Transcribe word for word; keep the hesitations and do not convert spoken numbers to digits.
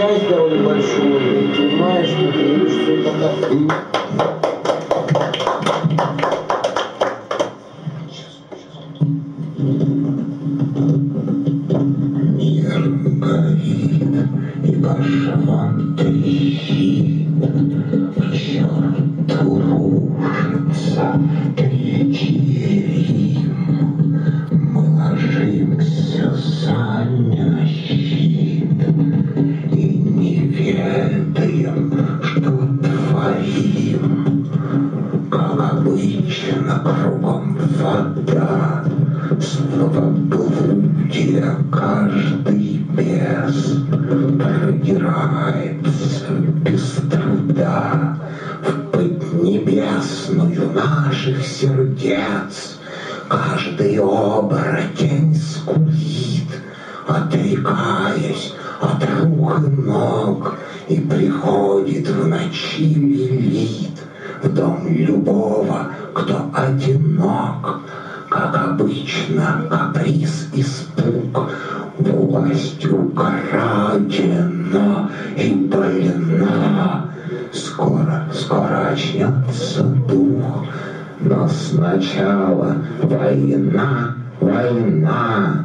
часть довольно большую, и понимаешь, что ты видишь, что это так. Сначала война, война.